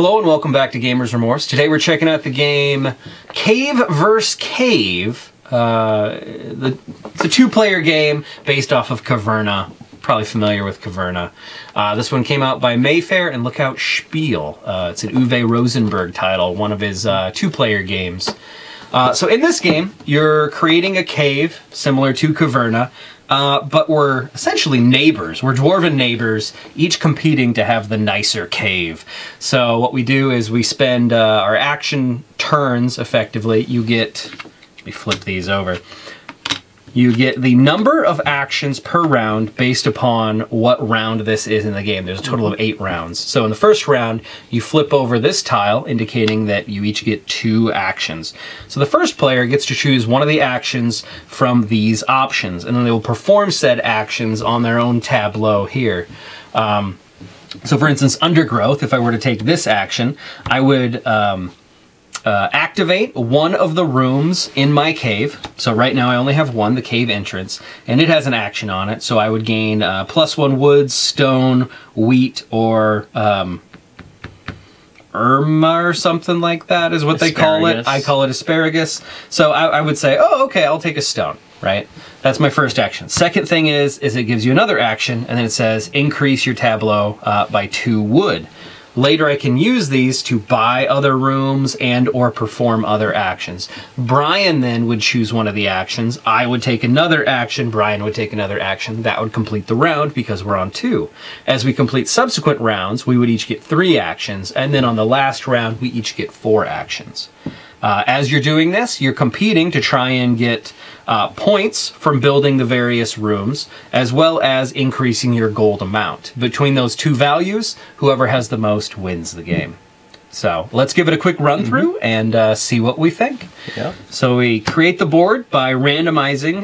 Hello and welcome back to Gamers Remorse. Today we're checking out the game Cave vs Cave. It's a two-player game based off of Caverna. Probably familiar with Caverna. This one came out by Mayfair and Lookout Spiele. It's an Uwe Rosenberg title, one of his two-player games. So in this game, you're creating a cave similar to Caverna, but we're essentially neighbors. We're dwarven neighbors, each competing to have the nicer cave. So what we do is we spend our action turns, effectively. You get... Let me flip these over. You get the number of actions per round based upon what round this is in the game. There's a total of 8 rounds. So in the first round, you flip over this tile, indicating that you each get 2 actions. So the first player gets to choose one of the actions from these options, and then they will perform said actions on their own tableau here. So for instance, Undergrowth, if I were to take this action, I would... activate one of the rooms in my cave. So right now I only have one, the cave entrance, and it has an action on it, so I would gain +1 wood, stone, wheat, or Irma or something like that is what asparagus. They call it. I call it asparagus. So I would say, oh, okay, I'll take a stone, right? That's my first action. Second thing is it gives you another action, and then it says increase your tableau by 2 wood. Later I can use these to buy other rooms and or perform other actions. Brian then would choose one of the actions. I would take another action. Brian would take another action. That would complete the round because we're on 2. As we complete subsequent rounds, we would each get 3 actions. And then on the last round, we each get 4 actions. As you're doing this, you're competing to try and get points from building the various rooms, as well as increasing your gold amount. Between those 2 values, whoever has the most wins the game. So let's give it a quick run through and see what we think. Yeah. So we create the board by randomizing.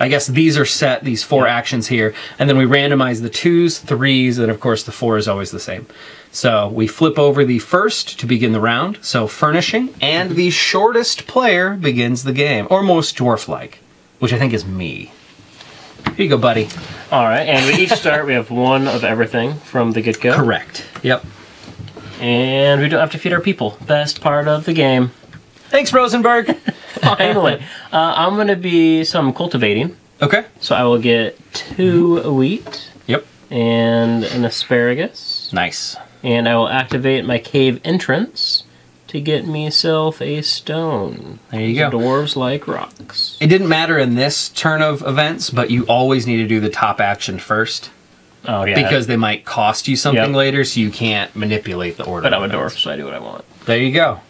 I guess these are set, these 4 actions here, and then we randomize the 2s, 3s, and of course the 4 is always the same. So we flip over the first to begin the round, so furnishing, and the shortest player begins the game, or most dwarf-like, which I think is me. Here you go, buddy. All right, and we each start, we have one of everything from the get-go. Correct, yep. And we don't have to feed our people. Best part of the game. Thanks, Rosenberg! Finally. I'm going to be some cultivating. Okay. So I will get 2 wheat. Yep. And an asparagus. Nice. And I will activate my cave entrance to get myself a stone. There you go. Dwarves like rocks. It didn't matter in this turn of events, but you always need to do the top action first. Oh, yeah. Because they might cost you something later, so you can't manipulate the order. But I'm a dwarf, so I do what I want. There you go.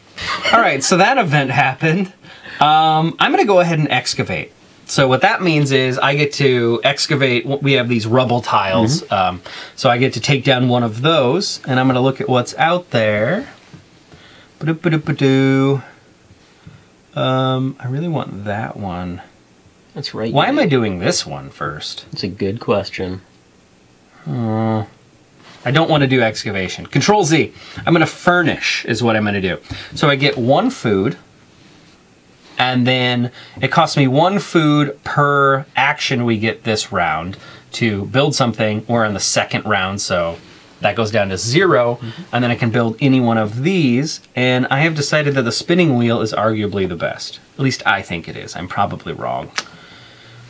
All right, so that event happened. I'm going to go ahead and excavate. So what that means is I get to excavate. We have these rubble tiles. So I get to take down one of those, and I'm going to look at what's out there. I really want that one. That's right. Why am I doing this one first? That's a good question. I don't want to do excavation. Control Z. I'm going to furnish is what I'm going to do. So I get 1 food, and then it costs me 1 food per action we get this round to build something. We're in the second round, so that goes down to 0, and then I can build any one of these, and I have decided that the spinning wheel is arguably the best. At least I think it is. I'm probably wrong.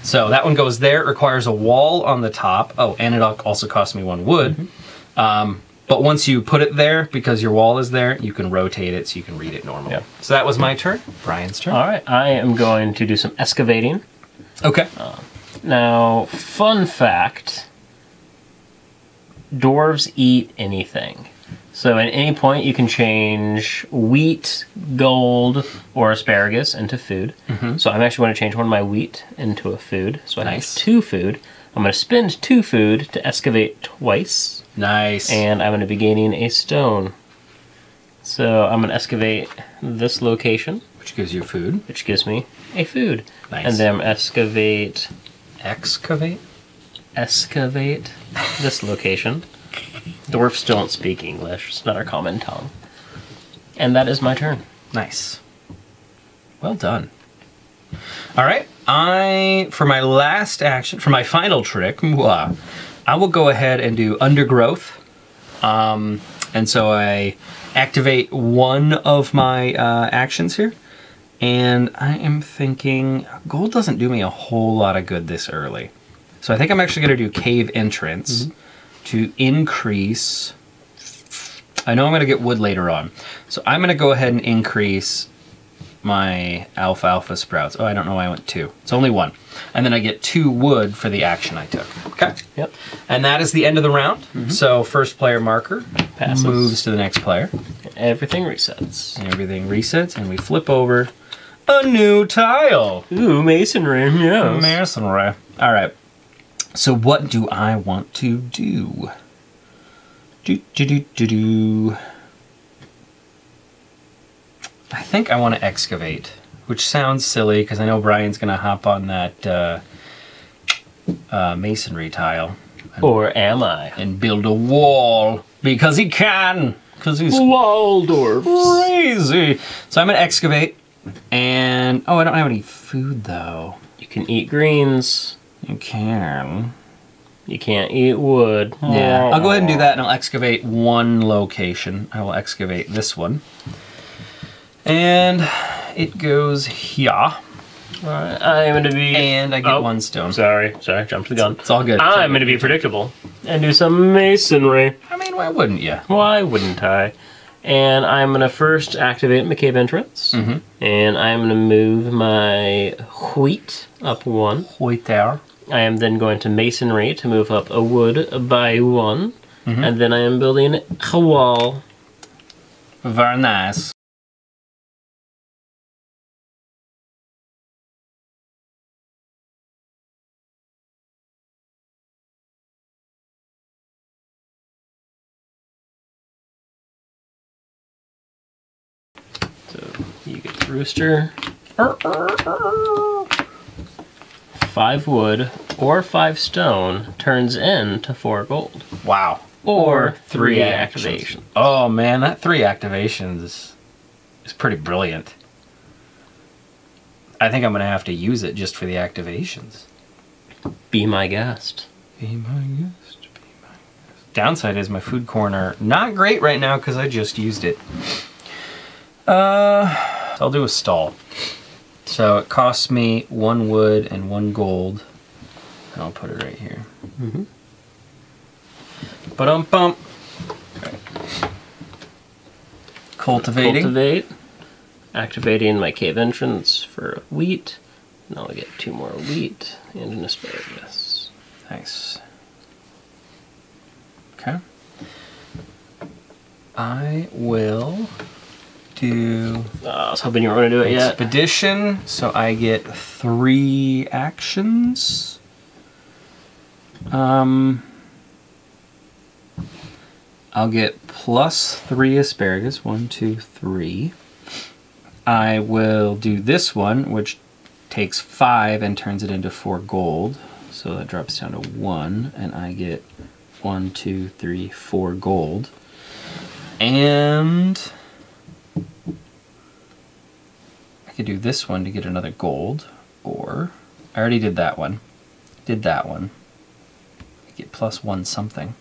So that one goes there. It requires a wall on the top. Oh, and it also costs me 1 wood. But once you put it there, because your wall is there, you can rotate it so you can read it normally. Yeah. So that was my turn, Brian's turn. All right, I am going to do some excavating. Okay. Now, fun fact, dwarves eat anything. So at any point you can change wheat, gold, or asparagus into food. So I'm actually going to change one of my wheat into a food. So I have 2 food. I'm going to spend 2 food to excavate twice. Nice. And I'm going to be gaining a stone. So I'm going to excavate this location. Which gives you food. Which gives me a food. Nice. And then I'm going to excavate... Excavate? Excavate this location. Dwarfs don't speak English. It's not our common tongue. And that is my turn. Nice. Well done. All right. For my last action, for my final trick, I will go ahead and do Undergrowth. And so I activate one of my actions here. And I am thinking gold doesn't do me a whole lot of good this early. So I think I'm actually going to do cave entrance to increase. I know I'm going to get wood later on. So I'm going to go ahead and increase my alfalfa sprouts. Oh, I don't know why I went two. It's only one. And then I get 2 wood for the action I took. Okay. Yep. And that is the end of the round. So first player marker passes, moves to the next player. Everything resets. Everything resets, and we flip over a new tile. Ooh, masonry. Yes. Masonry. All right. So what do I want to do? I think I want to excavate, which sounds silly because I know Brian's going to hop on that masonry tile. Or am I? And build a wall because he can. Because he's Waldorf crazy. So I'm going to excavate. And, oh, I don't have any food though. You can eat greens. You can. You can't eat wood. Yeah. I'll go ahead and do that, and I'll excavate one location. I will excavate this one. And it goes here. All right, I'm going to be... And I get 1 stone. Sorry, jumped the gun. It's all good. I'm going to be predictable and do some masonry. I mean, why wouldn't you? Why wouldn't I? And I'm going to first activate my cave entrance. And I'm going to move my wheat up 1. Wheat there. I am then going to masonry to move up a wood by 1. And then I am building a wall. Very nice. You get the rooster. 5 wood or 5 stone turns into 4 gold. Wow. Or 3 activations. Oh man, that 3 activations is pretty brilliant. I think I'm going to have to use it just for the activations. Be my guest. Be my guest. Be my guest. Downside is my food corner, not great right now because I just used it. I'll do a stall. So it costs me 1 wood and 1 gold. And I'll put it right here. Ba-dum-bump. Right. Cultivating. Cultivate. Activating my cave entrance for wheat. Now I'll get 2 more wheat and an asparagus. Nice. Okay. I will... I was hoping you weren't going to do it yet. Expedition, so I get 3 actions. I'll get plus 3 asparagus. 1, 2, 3. I will do this one, which takes 5 and turns it into 4 gold. So that drops down to 1, and I get 1, 2, 3, 4 gold. And... I could do this one to get another gold, or I already did that one. I get plus 1 something.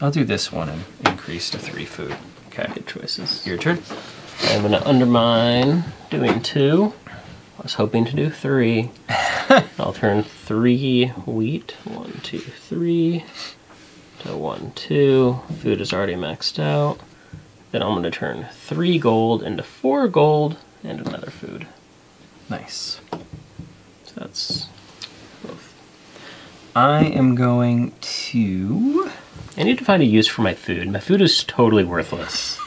I'll do this one and increase to 3 food. Okay, good choices. Your turn. I'm going to undermine doing 2. I was hoping to do 3. I'll turn 3 wheat. 1, 2, 3 to 1, 2. Food is already maxed out. Then I'm going to turn 3 gold into 4 gold and another food. Nice. So that's both. I am going to... I need to find a use for my food. My food is totally worthless.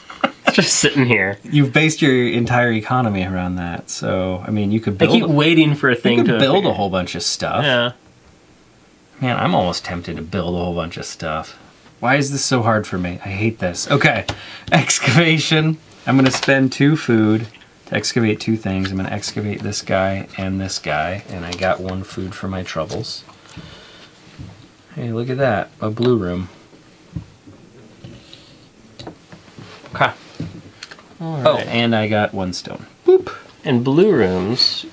It's just sitting here. You've based your entire economy around that. So, I mean, you could build... I keep waiting for a thing to... You could build a whole bunch of stuff. Yeah. Man, I'm almost tempted to build a whole bunch of stuff. Why is this so hard for me? I hate this. Okay, excavation. I'm gonna spend 2 food to excavate 2 things. I'm gonna excavate this guy, and I got 1 food for my troubles. Hey, look at that, a blue room. Okay. All right. Oh, and I got 1 stone. Boop. And blue rooms,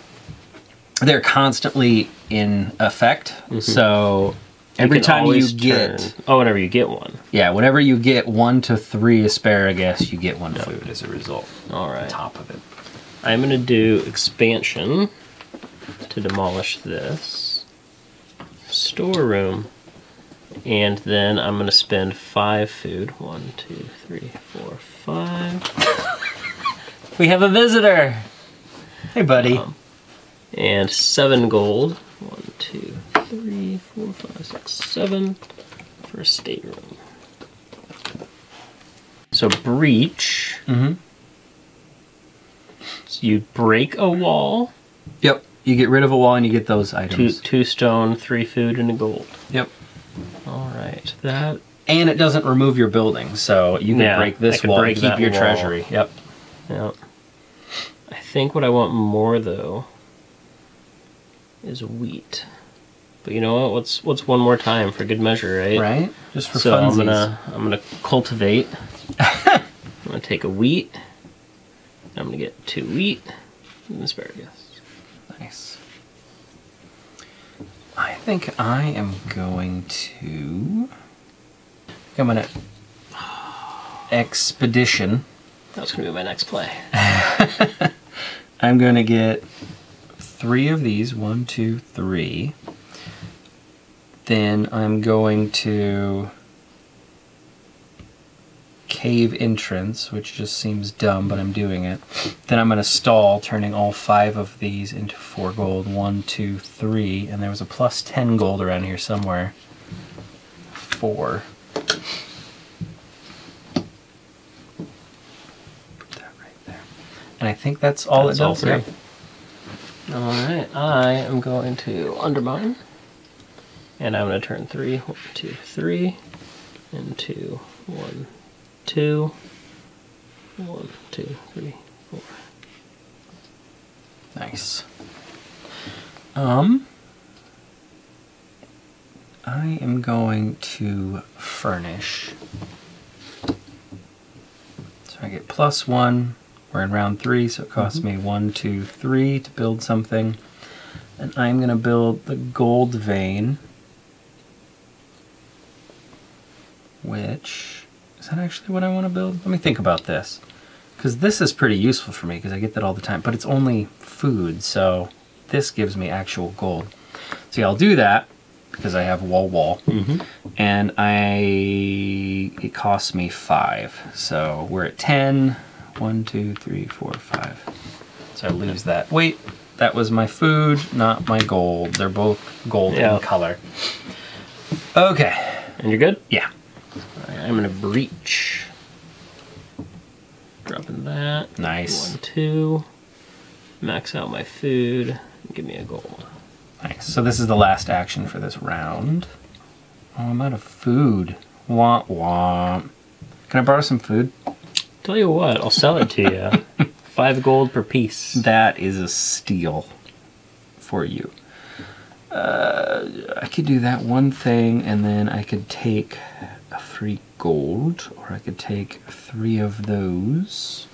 they're constantly in effect, so Every time you get... Oh, whenever you get one. Yeah, whenever you get 1 to 3 asparagus, you get 1 food as a result. All right. On top of it. I'm going to do expansion to demolish this. Storeroom. And then I'm going to spend 5 food. 1, 2, 3, 4, 5. We have a visitor. Hey, buddy. And 7 gold. 1, 2, 3, 4, 5, 6, 7 for a stateroom. So breach. Mm-hmm. So you break a wall. Yep. You get rid of a wall and you get those items. 2 stone, 3 food, and a gold. Yep. All right. That. And it doesn't remove your building, so you can break this wall and keep your treasury. Yep. Yep. I think what I want more though is wheat. But you know what? What's one more time for good measure, right? Right. Just for funsies. So I'm gonna cultivate. I'm gonna take a wheat. I'm gonna get 2 wheat and asparagus. Nice. I think I am going to. I'm gonna expedition. That was gonna be my next play. I'm gonna get 3 of these. 1, 2, 3. Then I'm going to cave entrance, which just seems dumb, but I'm doing it. Then I'm going to stall, turning all 5 of these into 4 gold. 1, 2, 3, and there was a +10 gold around here somewhere. 4. Put that right there. And I think that's all it does. All 3. Yeah. All right, I am going to undermine. And I'm going to turn 3, 1, 2, 3, and 2, 1, 2, 1, 2, 3, 4. Nice. I am going to furnish. So I get +1. We're in round 3, so it costs me 1, 2, 3 to build something. And I'm going to build the gold vein. Which, is that actually what I want to build? Let me think about this. Because this is pretty useful for me, because I get that all the time. But it's only food, so this gives me actual gold. So yeah, I'll do that, because I have wall. Mm-hmm. And it costs me 5. So we're at 10. 1, 2, 3, 4, 5. So I lose that. Wait, that was my food, not my gold. They're both gold in color. Okay. And you're good? Yeah. I'm gonna breach. Dropping that. Nice. 1, 2. Max out my food. Give me a gold. Nice. So this is the last action for this round. Oh, I'm out of food. Wah wah. Can I borrow some food? Tell you what, I'll sell it to you. 5 gold per piece. That is a steal for you. I could do that one thing, and then I could take 3 gold, or I could take 3 of those.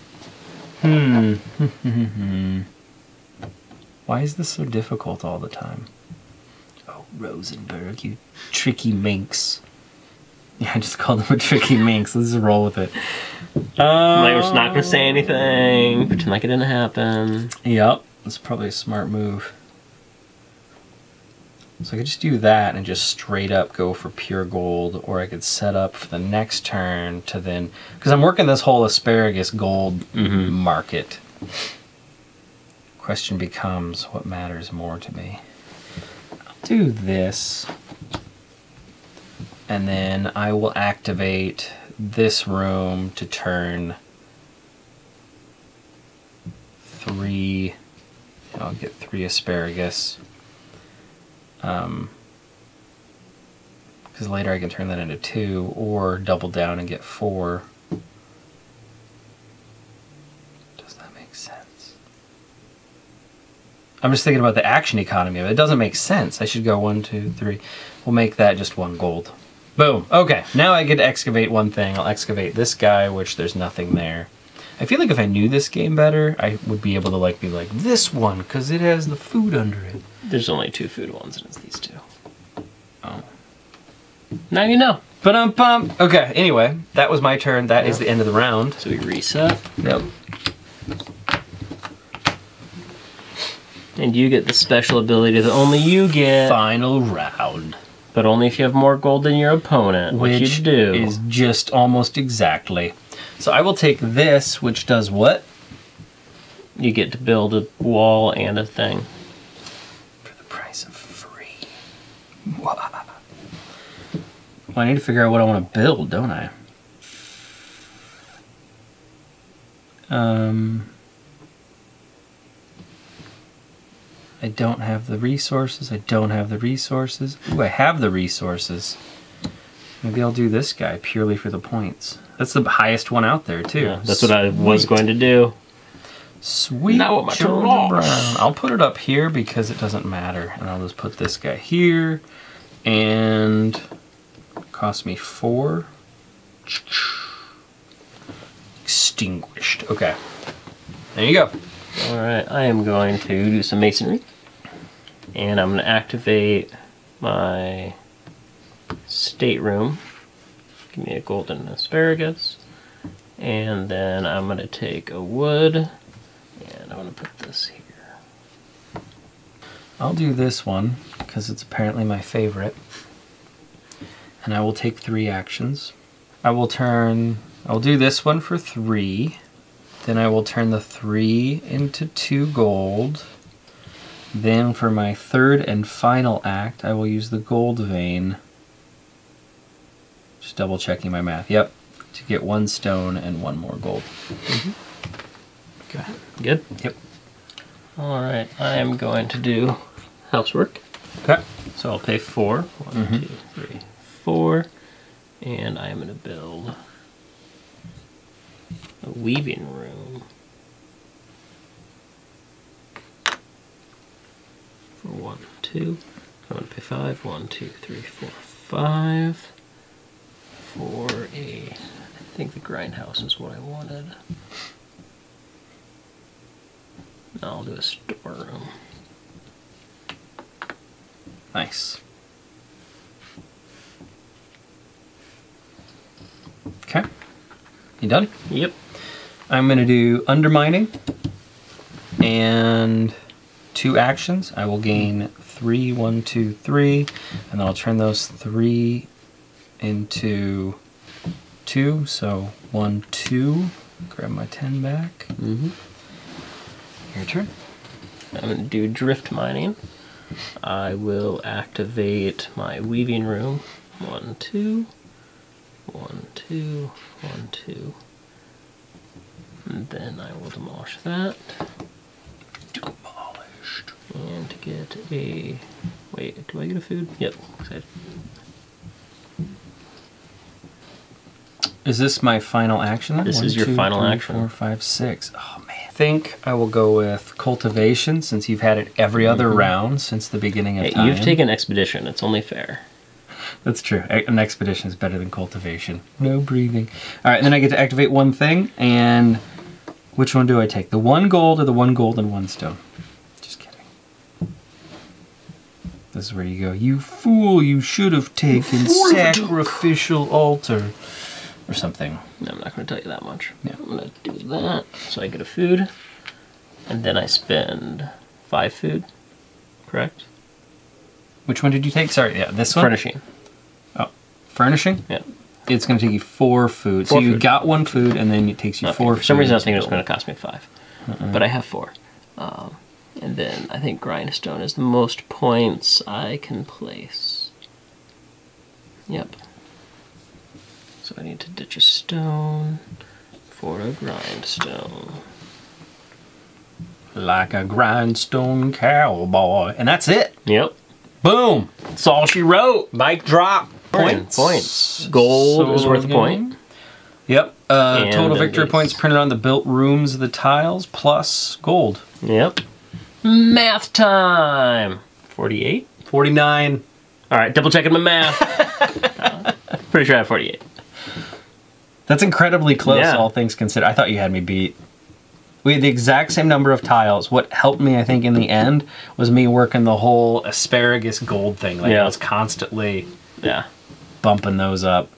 Why is this so difficult all the time? Oh, Rosenberg, you tricky minx. Yeah, I just called him a tricky minx. Let's just roll with it. I'm just not going to say anything. Pretend like it didn't happen. Yep, that's probably a smart move. So I could just do that and just straight up go for pure gold, or I could set up for the next turn to then... Because I'm working this whole asparagus gold market. Question becomes, what matters more to me? I'll do this. And then I will activate this room to turn 3... I'll get 3 asparagus. Because later I can turn that into 2, or double down and get 4. Does that make sense? I'm just thinking about the action economy of it. It doesn't make sense. I should go 1, 2, 3. We'll make that just 1 gold. Boom. Okay, now I get to excavate one thing. I'll excavate this guy, which there's nothing there. I feel like if I knew this game better, I would be able to like be like, this one, because it has the food under it. There's only 2 food ones, and it's these 2. Oh. Now you know. Ba-dum-bum. Okay, anyway, that was my turn. That is the end of the round. So we reset. Yep. And you get the special ability that only you get. Final round. But only if you have more gold than your opponent, which you do. Which is just almost exactly. So I will take this, which does what? You get to build a wall and a thing. For the price of free. Well, I need to figure out what I want to build, don't I? I don't have the resources. I don't have the resources. Ooh, I have the resources. Maybe I'll do this guy purely for the points. That's the highest one out there, too. Yeah, that's what I was going to do. Sweet Jordan Brown. I'll put it up here because it doesn't matter. And I'll just put this guy here. And it cost me 4. Extinguished. Okay. There you go. All right, I am going to do some masonry. And I'm going to activate my stateroom. Give me a golden asparagus. And then I'm going to take a wood, and I'm going to put this here. I'll do this one, because it's apparently my favorite. And I will take 3 actions. I'll do this one for 3. Then I will turn the 3 into 2 gold. Then for my third and final act, I will use the gold vein. Just double checking my math. Yep. To get 1 stone and 1 more gold. Mm-hmm. Okay. Good? Yep. Alright, I am going to do housework. Okay. So I'll pay 4. 1, 2, 3, 4. And I am going to build a weaving room for 1, 2. I'm going to pay 5. 1, 2, 3, 4, 5 for a. I think the grindhouse is what I wanted. Now I'll do a storeroom. Nice. Okay. You done? Yep. I'm going to do undermining and 2 actions. I will gain 3, 1, 2, 3, and then I'll turn those 3 into 2. So 1, 2. Grab my 10 back. Mm-hmm. Your turn. I'm going to do drift mining. I will activate my weaving room. 1, 2, 1, 2, 1, 2. And then I will demolish that. Demolished. And to get a... Wait, do I get a food? Yep. Excited. Is this my final action? This is your final action. 4, 5, 6. Oh, man. I think I will go with cultivation, since you've had it every other round since the beginning of time. You've taken expedition. It's only fair. That's true. An expedition is better than cultivation. No breathing. All right, and then I get to activate 1 thing, and which one do I take? The 1 gold or the 1 gold and 1 stone? Just kidding. This is where you go, you fool, you should have taken sacrificial altar or something. No, I'm not going to tell you that much. Yeah. I'm going to do that. So I get a food, and then I spend 5 food, correct? Which one did you take? Sorry, yeah, this one? Furnishing. Oh, furnishing? Yeah. It's going to take you 4 food. So you got 1 food, and then it takes you 4 food. For some reason, I was thinking it was going to cost me 5. But I have 4. And then I think grindstone is the most points I can place. Yep. So I need to ditch a stone for a grindstone. Like a grindstone cowboy. And that's it. Yep. Boom! That's all she wrote. Mic drop. Points. Gold is worth a point. Yep. Total victory points printed on the built rooms of the tiles plus gold. Yep. Math time. 48? 49. All right, double checking my math. Pretty sure I have 48. That's incredibly close, all things considered. I thought you had me beat. We had the exact same number of tiles. What helped me, I think, in the end was me working the whole asparagus gold thing. Like, I was constantly bumping those up.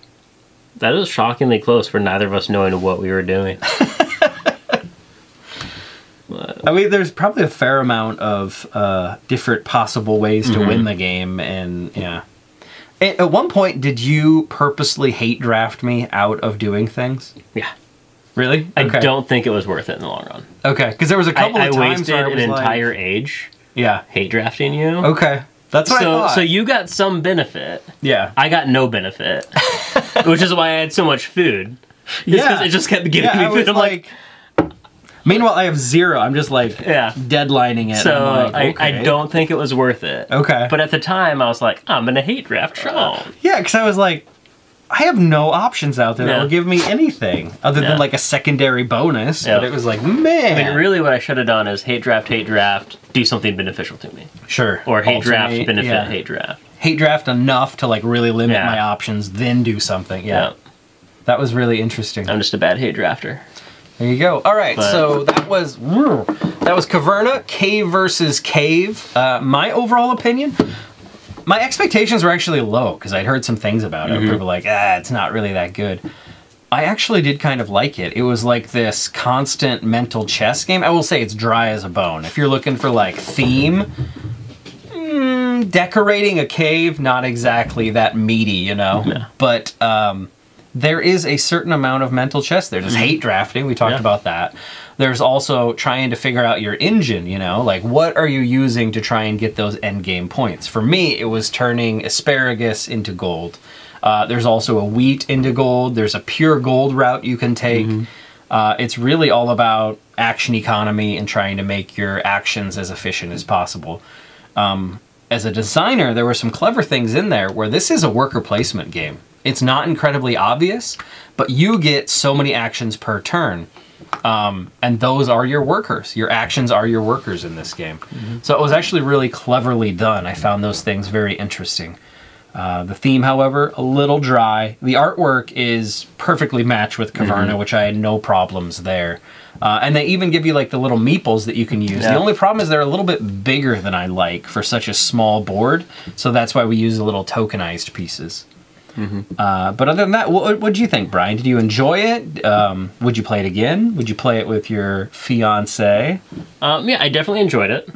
That is shockingly close for neither of us knowing what we were doing. I mean, there's probably a fair amount of different possible ways to win the game, and yeah. At one point, did you purposely hate draft me out of doing things? Yeah. Really? Okay. I don't think it was worth it in the long run. Okay, because there was a couple of times where I wasted an entire age. Yeah. Hate drafting you. Okay. That's what I thought. So you got some benefit. Yeah. I got no benefit, which is why I had so much food. Yeah. It just kept giving me food. I'm like... Meanwhile, I have zero. I'm just like deadlining it. So like, I don't think it was worth it. Okay. But at the time, I was like, I'm going to hate draft Sean. Yeah, because I was like, I have no options out there that will give me anything other than like a secondary bonus. But it was like, man. I mean, really what I should have done is hate draft, do something beneficial to me. Sure. Or hate draft, benefit, hate draft. Hate draft enough to like really limit my options, then do something. Yeah. That was really interesting. I'm just a bad hate drafter. There you go. All right, so that was Caverna Cave versus Cave. My overall opinion, my expectations were actually low because I'd heard some things about it. People were like, ah, it's not really that good. I actually did kind of like it. It was like this constant mental chess game. I will say it's dry as a bone. If you're looking for like theme, decorating a cave, not exactly that meaty, you know. Yeah. But there is a certain amount of mental chess there. There's hate drafting, we talked about that. There's also trying to figure out your engine, you know, like what are you using to try and get those end game points? For me, it was turning asparagus into gold. There's also a wheat into gold. There's a pure gold route you can take. It's really all about action economy and trying to make your actions as efficient as possible. As a designer, there were some clever things in there where this is a worker placement game. It's not incredibly obvious, but you get so many actions per turn. And those are your workers. Your actions are your workers in this game. So it was actually really cleverly done. I found those things very interesting. The theme, however, a little dry. The artwork is perfectly matched with Caverna, which I had no problems there. And they even give you like the little meeples that you can use. The only problem is they're a little bit bigger than I like for such a small board. So that's why we use the little tokenized pieces. But other than that, what did you think, Brian? Did you enjoy it? Would you play it again? Would you play it with your fiance? Yeah, I definitely enjoyed it.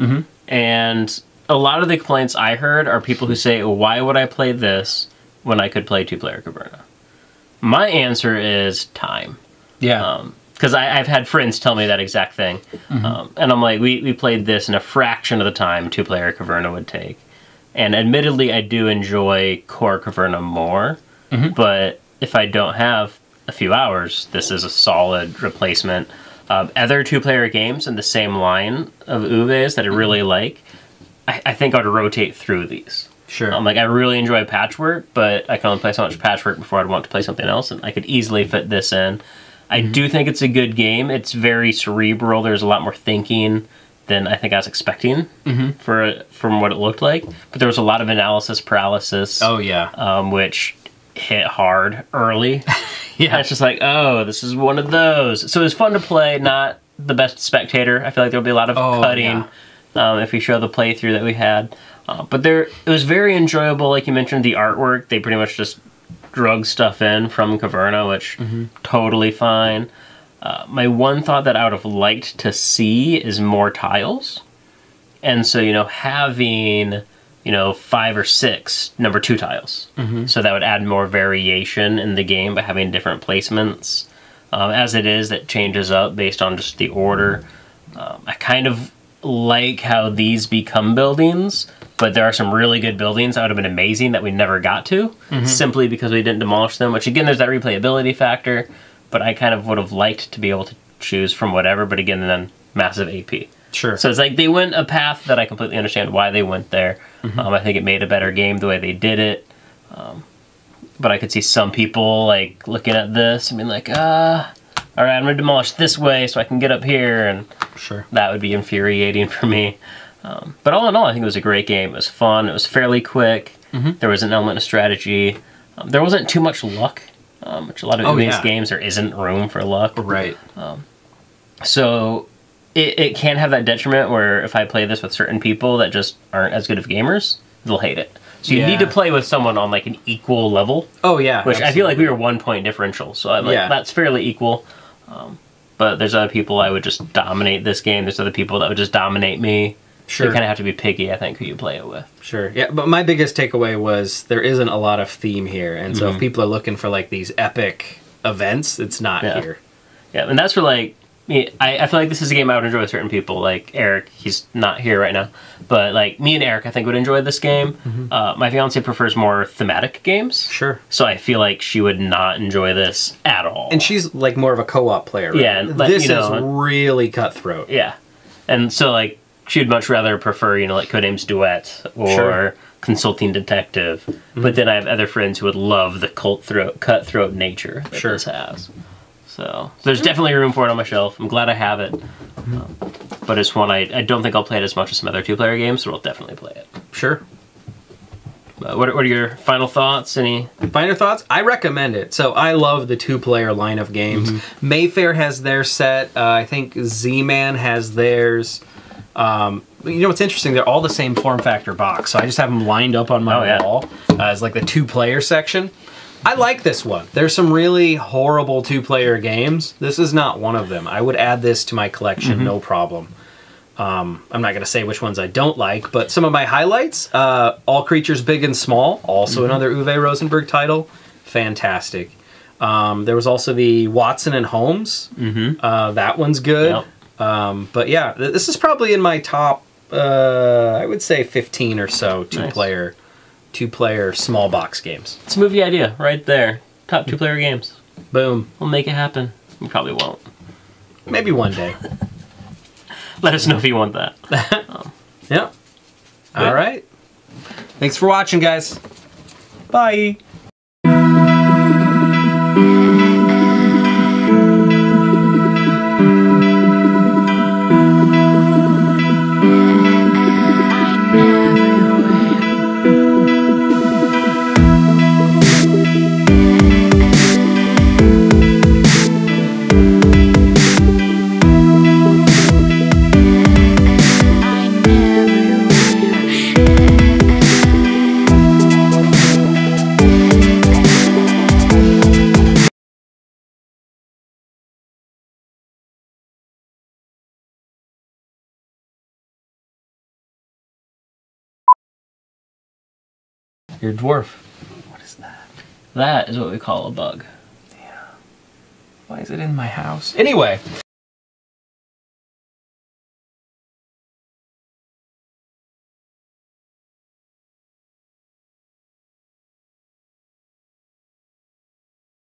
And a lot of the complaints I heard are people who say, why would I play this when I could play two-player Caverna? My answer is time. Yeah. Because I've had friends tell me that exact thing. And I'm like, we played this in a fraction of the time two-player Caverna would take. And admittedly, I do enjoy core Caverna more, but if I don't have a few hours, this is a solid replacement. Other two-player games in the same line of Uwe's that I really like, I think I'd rotate through these. Sure. Like, I really enjoy Patchwork, but I can only play so much Patchwork before I'd want to play something else, and I could easily fit this in. I do think it's a good game. It's very cerebral. There's a lot more thinking than I think I was expecting from what it looked like. But there was a lot of analysis paralysis. Oh, yeah. Which hit hard early. And it's just like, oh, this is one of those. So it was fun to play, not the best spectator. I feel like there'll be a lot of cutting if we show the playthrough that we had. But it was very enjoyable. Like you mentioned, the artwork, they pretty much just drug stuff in from Caverna, which totally fine. My one thought that I would have liked to see is more tiles. And so, you know, having, you know, 5 or 6 number 2 tiles. So that would add more variation in the game by having different placements. As it is, that changes up based on just the order. I kind of like how these become buildings, but there are some really good buildings that would have been amazing that we never got to, simply because we didn't demolish them, which again, there's that replayability factor. But I kind of would have liked to be able to choose from whatever, but again, then massive AP. Sure. So it's like they went a path that I completely understand why they went there. I think it made a better game the way they did it. But I could see some people like looking at this and being like, all right, I'm going to demolish this way so I can get up here. And that would be infuriating for me. But all in all, I think it was a great game. It was fun. It was fairly quick. There was an element of strategy. There wasn't too much luck. Which a lot of these games, there isn't room for luck. Right. So it can have that detriment where if I play this with certain people that just aren't as good of gamers, they'll hate it. So you need to play with someone on like an equal level. Oh yeah. Which absolutely. I feel like we were 1 point differential, so I'm like, that's fairly equal. But there's other people I would just dominate this game. There's other people that would just dominate me. Sure. You kind of have to be picky, I think, who you play it with. Sure. Yeah, but my biggest takeaway was there isn't a lot of theme here, and so if people are looking for like these epic events, it's not here. Yeah, and that's where like I feel like this is a game I would enjoy with certain people. Like Eric, he's not here right now, but like me and Eric, I think would enjoy this game. My fiance prefers more thematic games. Sure. So I feel like she would not enjoy this at all. And she's like more of a co-op player. Right? Yeah. Like, this is really cutthroat. Yeah. And so like she'd much rather prefer, you know, like Codenames Duet or Consulting Detective. But then I have other friends who would love the cutthroat nature that this has. So there's definitely room for it on my shelf. I'm glad I have it. But it's one I don't think I'll play it as much as some other two-player games, so we'll definitely play it. Sure. What are your final thoughts? Any final thoughts? I recommend it. So I love the two-player line of games. Mayfair has their set. I think Z-Man has theirs. You know what's interesting? They're all the same form factor box, so I just have them lined up on my wall as like the two-player section. I like this one. There's some really horrible two-player games. This is not one of them. I would add this to my collection, no problem. I'm not going to say which ones I don't like, but some of my highlights, All Creatures Big and Small, also another Uwe Rosenberg title, fantastic. There was also the Watson and Holmes. That one's good. But yeah, this is probably in my top, I would say 15 or so two-player games. Two-player small box games. It's a movie idea right there. Top two-player games. Boom. We'll make it happen. We probably won't. Maybe one day. Let us know if you want that. Yeah. All right. Thanks for watching, guys. Bye. You're a dwarf. What is that? That is what we call a bug. Yeah. Why is it in my house? Anyway.